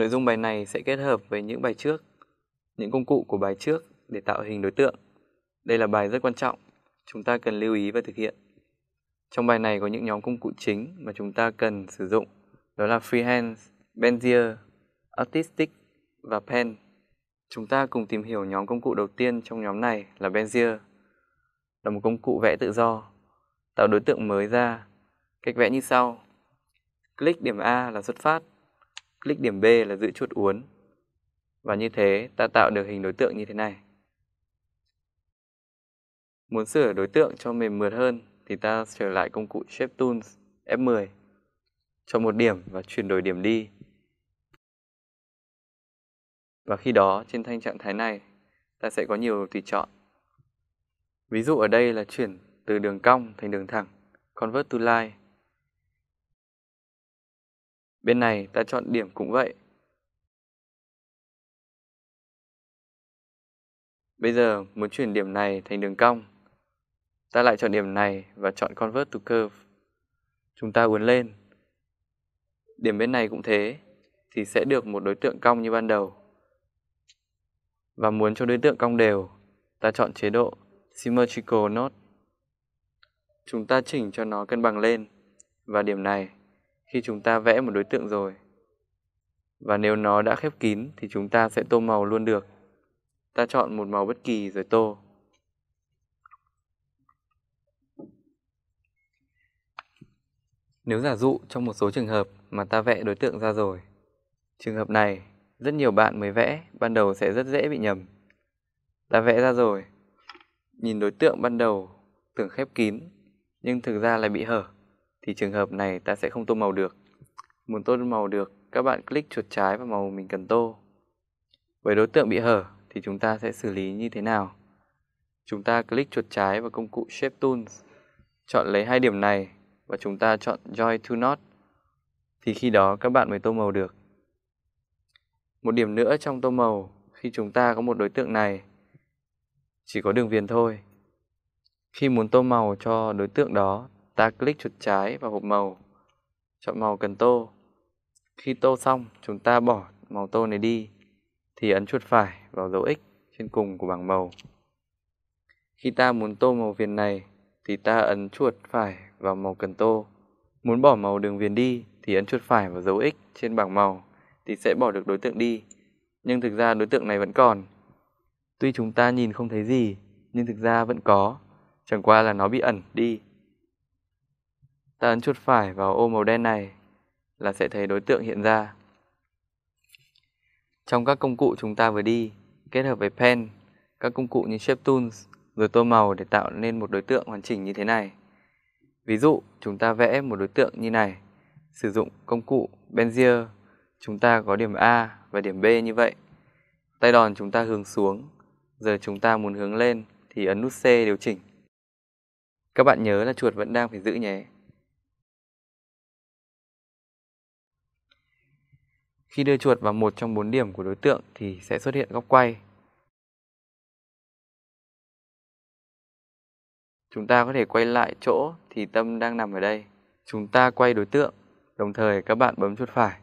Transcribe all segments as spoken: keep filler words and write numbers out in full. Nội dung bài này sẽ kết hợp với những bài trước, những công cụ của bài trước để tạo hình đối tượng. Đây là bài rất quan trọng, chúng ta cần lưu ý và thực hiện. Trong bài này có những nhóm công cụ chính mà chúng ta cần sử dụng, đó là Freehand, Bezier, Artistic và Pen. Chúng ta cùng tìm hiểu nhóm công cụ đầu tiên trong nhóm này là Bezier, là một công cụ vẽ tự do, tạo đối tượng mới ra. Cách vẽ như sau: click điểm A là xuất phát, click điểm B là giữ chuột uốn. Và như thế ta tạo được hình đối tượng như thế này. Muốn sửa đối tượng cho mềm mượt hơn thì ta trở lại công cụ Shape Tools F mười, chọn một điểm và chuyển đổi điểm đi. Và khi đó trên thanh trạng thái này ta sẽ có nhiều tùy chọn. Ví dụ ở đây là chuyển từ đường cong thành đường thẳng, Convert to Line. Bên này ta chọn điểm cũng vậy. Bây giờ muốn chuyển điểm này thành đường cong, ta lại chọn điểm này và chọn Convert to Curve. Chúng ta uốn lên. Điểm bên này cũng thế, thì sẽ được một đối tượng cong như ban đầu. Và muốn cho đối tượng cong đều, ta chọn chế độ Symmetrical Knot. Chúng ta chỉnh cho nó cân bằng lên. Và điểm này, khi chúng ta vẽ một đối tượng rồi, và nếu nó đã khép kín thì chúng ta sẽ tô màu luôn được. Ta chọn một màu bất kỳ rồi tô. Nếu giả dụ trong một số trường hợp mà ta vẽ đối tượng ra rồi, trường hợp này rất nhiều bạn mới vẽ, ban đầu sẽ rất dễ bị nhầm. Ta vẽ ra rồi, nhìn đối tượng ban đầu tưởng khép kín, nhưng thực ra lại bị hở, thì trường hợp này ta sẽ không tô màu được. Muốn tô màu được, các bạn click chuột trái vào màu mình cần tô. Với đối tượng bị hở thì chúng ta sẽ xử lý như thế nào? Chúng ta click chuột trái vào công cụ Shape Tools, chọn lấy hai điểm này và chúng ta chọn Join Two Nodes, thì khi đó các bạn mới tô màu được. Một điểm nữa trong tô màu, khi chúng ta có một đối tượng này, chỉ có đường viền thôi. Khi muốn tô màu cho đối tượng đó, ta click chuột trái vào hộp màu, chọn màu cần tô. Khi tô xong, chúng ta bỏ màu tô này đi, thì ấn chuột phải vào dấu X trên cùng của bảng màu. Khi ta muốn tô màu viền này, thì ta ấn chuột phải vào màu cần tô. Muốn bỏ màu đường viền đi, thì ấn chuột phải vào dấu X trên bảng màu, thì sẽ bỏ được đối tượng đi. Nhưng thực ra đối tượng này vẫn còn. Tuy chúng ta nhìn không thấy gì, nhưng thực ra vẫn có, chẳng qua là nó bị ẩn đi. Ta ấn chuột phải vào ô màu đen này là sẽ thấy đối tượng hiện ra. Trong các công cụ chúng ta vừa đi, kết hợp với Pen, các công cụ như Shape Tools, rồi tô màu để tạo nên một đối tượng hoàn chỉnh như thế này. Ví dụ, chúng ta vẽ một đối tượng như này, sử dụng công cụ Bezier, chúng ta có điểm A và điểm B như vậy. Tay đòn chúng ta hướng xuống, giờ chúng ta muốn hướng lên thì ấn nút C điều chỉnh. Các bạn nhớ là chuột vẫn đang phải giữ nhé. Khi đưa chuột vào một trong bốn điểm của đối tượng thì sẽ xuất hiện góc quay. Chúng ta có thể quay lại chỗ thì tâm đang nằm ở đây. Chúng ta quay đối tượng, đồng thời các bạn bấm chuột phải.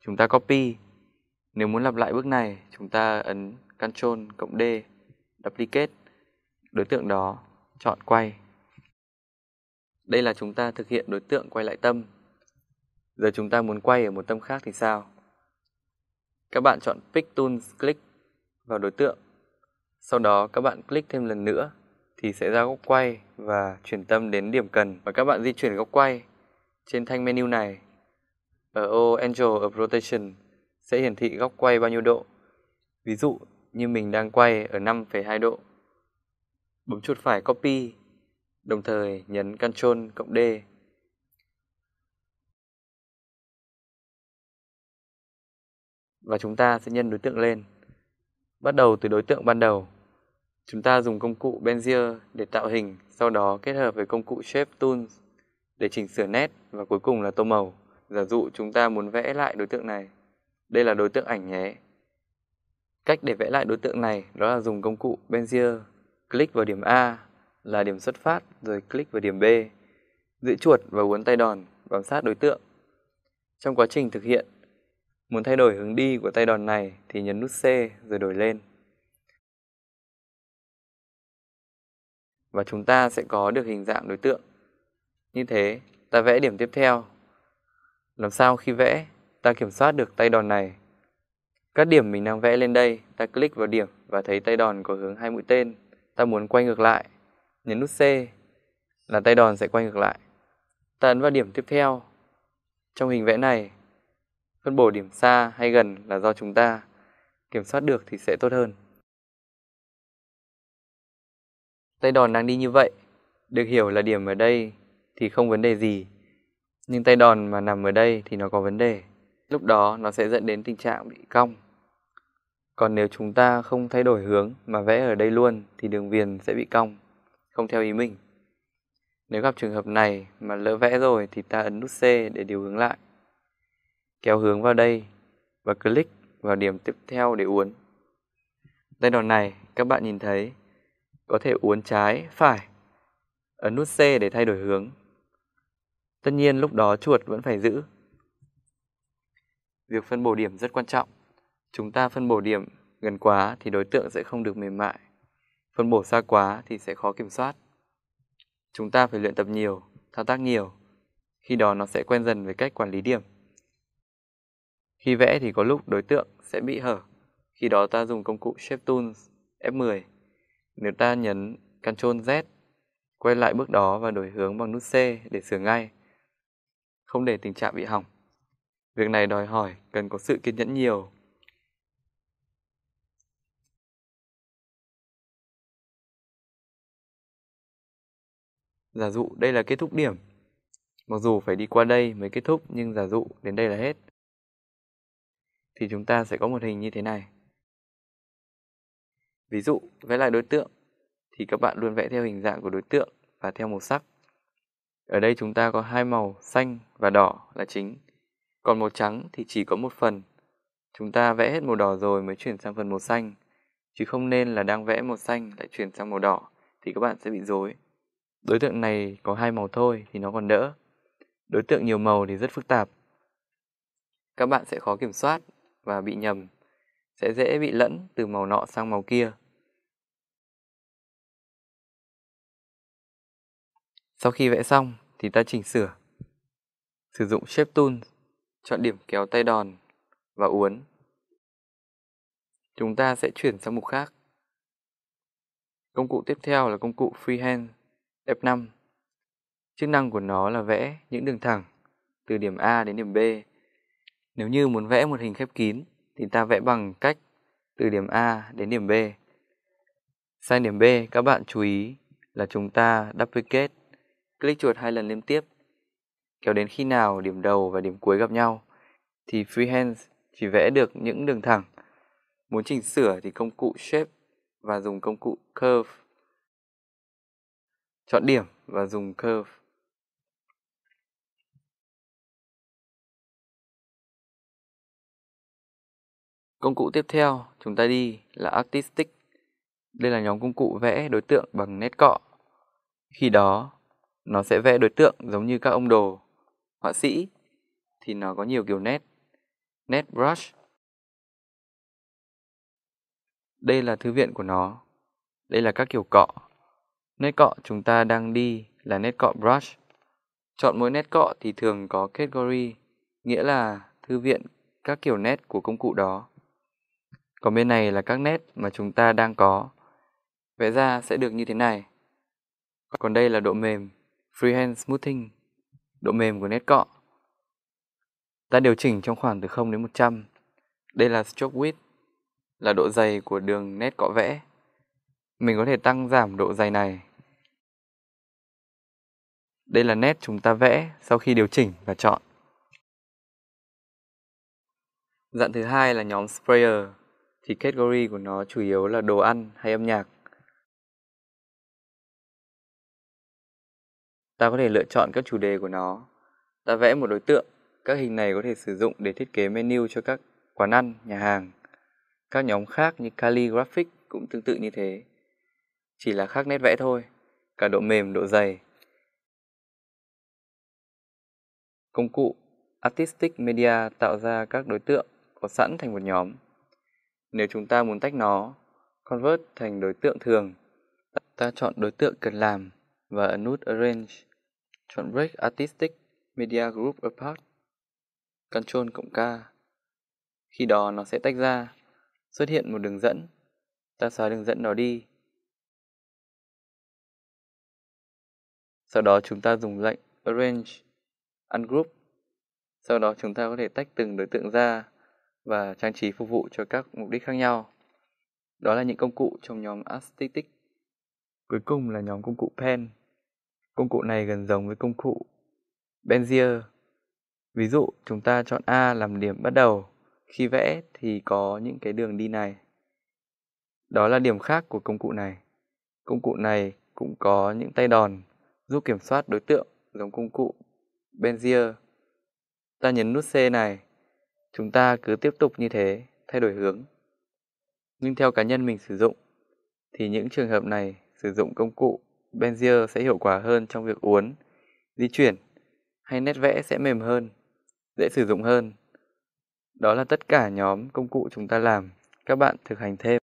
Chúng ta copy. Nếu muốn lặp lại bước này, chúng ta ấn Ctrl cộng D, Duplicate, đối tượng đó, chọn quay. Đây là chúng ta thực hiện đối tượng quay lại tâm. Giờ chúng ta muốn quay ở một tâm khác thì sao? Các bạn chọn Pick Tool, click vào đối tượng. Sau đó các bạn click thêm lần nữa thì sẽ ra góc quay và chuyển tâm đến điểm cần. Và các bạn di chuyển góc quay trên thanh menu này. Ở ô Angle of Rotation sẽ hiển thị góc quay bao nhiêu độ. Ví dụ như mình đang quay ở năm phẩy hai độ. Bấm chuột phải copy, đồng thời nhấn Ctrl cộng D. Và chúng ta sẽ nhân đối tượng lên. Bắt đầu từ đối tượng ban đầu, chúng ta dùng công cụ Bezier để tạo hình, sau đó kết hợp với công cụ Shape Tools để chỉnh sửa nét và cuối cùng là tô màu. Giả dụ chúng ta muốn vẽ lại đối tượng này. Đây là đối tượng ảnh nhé. Cách để vẽ lại đối tượng này đó là dùng công cụ Bezier, click vào điểm A là điểm xuất phát rồi click vào điểm B. Giữ chuột và uốn tay đòn bám sát đối tượng. Trong quá trình thực hiện, Muốn thay đổi hướng đi của tay đòn này thì nhấn nút C rồi đổi lên. Và chúng ta sẽ có được hình dạng đối tượng. Như thế, ta vẽ điểm tiếp theo. Làm sao khi vẽ, ta kiểm soát được tay đòn này. Các điểm mình đang vẽ lên đây, ta click vào điểm và thấy tay đòn có hướng hai mũi tên. Ta muốn quay ngược lại, nhấn nút C là tay đòn sẽ quay ngược lại. Ta ấn vào điểm tiếp theo. Trong hình vẽ này, phân bổ điểm xa hay gần là do chúng ta, kiểm soát được thì sẽ tốt hơn. Tay đòn đang đi như vậy, được hiểu là điểm ở đây thì không vấn đề gì. Nhưng tay đòn mà nằm ở đây thì nó có vấn đề. Lúc đó nó sẽ dẫn đến tình trạng bị cong. Còn nếu chúng ta không thay đổi hướng mà vẽ ở đây luôn thì đường viền sẽ bị cong, không theo ý mình. Nếu gặp trường hợp này mà lỡ vẽ rồi thì ta ấn nút C để điều hướng lại. Kéo hướng vào đây và click vào điểm tiếp theo để uốn. Tay đòn này các bạn nhìn thấy có thể uốn trái, phải. Ấn nút C để thay đổi hướng. Tất nhiên lúc đó chuột vẫn phải giữ. Việc phân bổ điểm rất quan trọng. Chúng ta phân bổ điểm gần quá thì đối tượng sẽ không được mềm mại. Phân bổ xa quá thì sẽ khó kiểm soát. Chúng ta phải luyện tập nhiều, thao tác nhiều. Khi đó nó sẽ quen dần với cách quản lý điểm. Khi vẽ thì có lúc đối tượng sẽ bị hở. Khi đó ta dùng công cụ Shape Tools F mười. Nếu ta nhấn Ctrl+Z, quay lại bước đó và đổi hướng bằng nút C để sửa ngay. Không để tình trạng bị hỏng. Việc này đòi hỏi cần có sự kiên nhẫn nhiều. Giả dụ đây là kết thúc điểm. Mặc dù phải đi qua đây mới kết thúc nhưng giả dụ đến đây là hết. Thì chúng ta sẽ có một hình như thế này. Ví dụ vẽ lại đối tượng thì các bạn luôn vẽ theo hình dạng của đối tượng và theo màu sắc. Ở đây chúng ta có hai màu xanh và đỏ là chính. Còn màu trắng thì chỉ có một phần. Chúng ta vẽ hết màu đỏ rồi mới chuyển sang phần màu xanh. Chứ không nên là đang vẽ màu xanh lại chuyển sang màu đỏ thì các bạn sẽ bị rối. Đối tượng này có hai màu thôi thì nó còn đỡ. Đối tượng nhiều màu thì rất phức tạp. Các bạn sẽ khó kiểm soát và bị nhầm. Sẽ dễ bị lẫn từ màu nọ sang màu kia. Sau khi vẽ xong thì ta chỉnh sửa. Sử dụng Shape Tool, chọn điểm kéo tay đòn và uốn. Chúng ta sẽ chuyển sang mục khác. Công cụ tiếp theo là công cụ Freehand F năm. Chức năng của nó là vẽ những đường thẳng từ điểm A đến điểm B. Nếu như muốn vẽ một hình khép kín thì ta vẽ bằng cách từ điểm A đến điểm B. Sang điểm B, các bạn chú ý là chúng ta duplicate, click chuột hai lần liên tiếp. Kéo đến khi nào điểm đầu và điểm cuối gặp nhau thì Freehand chỉ vẽ được những đường thẳng. Muốn chỉnh sửa thì công cụ Shape và dùng công cụ Curve. Chọn điểm và dùng Curve. Công cụ tiếp theo chúng ta đi là Artistic. Đây là nhóm công cụ vẽ đối tượng bằng nét cọ. Khi đó, nó sẽ vẽ đối tượng giống như các ông đồ, họa sĩ, thì nó có nhiều kiểu nét. Nét brush. Đây là thư viện của nó. Đây là các kiểu cọ. Nét cọ chúng ta đang đi là nét cọ brush. Chọn mỗi nét cọ thì thường có category, nghĩa là thư viện các kiểu nét của công cụ đó. Còn bên này là các nét mà chúng ta đang có. Vẽ ra sẽ được như thế này. Còn đây là độ mềm, Freehand Smoothing, độ mềm của nét cọ. Ta điều chỉnh trong khoảng từ không đến một trăm. Đây là Stroke Width, là độ dày của đường nét cọ vẽ. Mình có thể tăng giảm độ dày này. Đây là nét chúng ta vẽ sau khi điều chỉnh và chọn. Dạng thứ hai là nhóm Sprayer. Thì category của nó chủ yếu là đồ ăn hay âm nhạc. Ta có thể lựa chọn các chủ đề của nó. Ta vẽ một đối tượng. Các hình này có thể sử dụng để thiết kế menu cho các quán ăn, nhà hàng. Các nhóm khác như Calligraphic cũng tương tự như thế. Chỉ là khác nét vẽ thôi. Cả độ mềm, độ dày. Công cụ Artistic Media tạo ra các đối tượng có sẵn thành một nhóm. Nếu chúng ta muốn tách nó, Convert thành đối tượng thường, ta chọn đối tượng cần làm và ấn nút Arrange. Chọn Break Artistic Media Group Apart, Ctrl cộng K. Khi đó nó sẽ tách ra, xuất hiện một đường dẫn. Ta xóa đường dẫn đó đi. Sau đó chúng ta dùng lệnh Arrange, Ungroup. Sau đó chúng ta có thể tách từng đối tượng ra và trang trí phục vụ cho các mục đích khác nhau. Đó là những công cụ trong nhóm Artistic. Cuối cùng là nhóm công cụ Pen. Công cụ này gần giống với công cụ Bezier. Ví dụ chúng ta chọn A làm điểm bắt đầu. Khi vẽ thì có những cái đường đi này. Đó là điểm khác của công cụ này. Công cụ này cũng có những tay đòn giúp kiểm soát đối tượng giống công cụ Bezier. Ta nhấn nút C này. Chúng ta cứ tiếp tục như thế, thay đổi hướng. Nhưng theo cá nhân mình sử dụng, thì những trường hợp này sử dụng công cụ Bezier sẽ hiệu quả hơn trong việc uốn, di chuyển hay nét vẽ sẽ mềm hơn, dễ sử dụng hơn. Đó là tất cả nhóm công cụ chúng ta làm. Các bạn thực hành thêm.